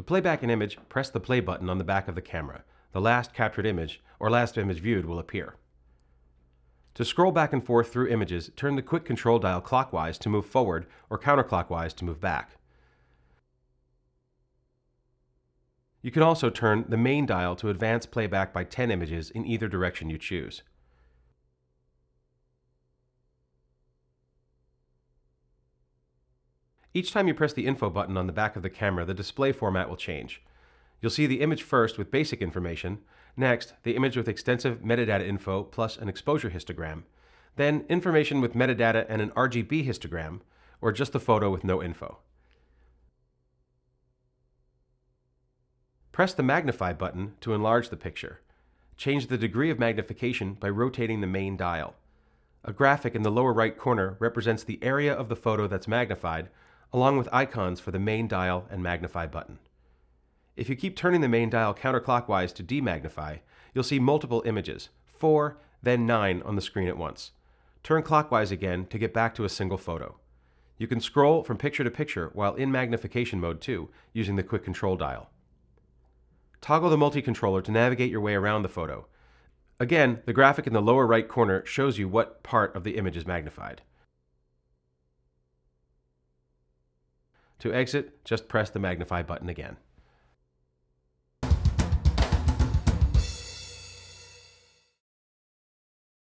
To play back an image, press the play button on the back of the camera. The last captured image, or last image viewed, will appear. To scroll back and forth through images, turn the quick control dial clockwise to move forward or counterclockwise to move back. You can also turn the main dial to advance playback by 10 images in either direction you choose. Each time you press the info button on the back of the camera, the display format will change. You'll see the image first with basic information, next the image with extensive metadata info plus an exposure histogram, then information with metadata and an RGB histogram, or just the photo with no info. Press the magnify button to enlarge the picture. Change the degree of magnification by rotating the main dial. A graphic in the lower right corner represents the area of the photo that's magnified, along with icons for the main dial and magnify button. If you keep turning the main dial counterclockwise to demagnify, you'll see multiple images, 4, then 9 on the screen at once. Turn clockwise again to get back to a single photo. You can scroll from picture to picture while in magnification mode too, using the quick control dial. Toggle the multi-controller to navigate your way around the photo. Again, the graphic in the lower right corner shows you what part of the image is magnified. To exit, just press the magnify button again.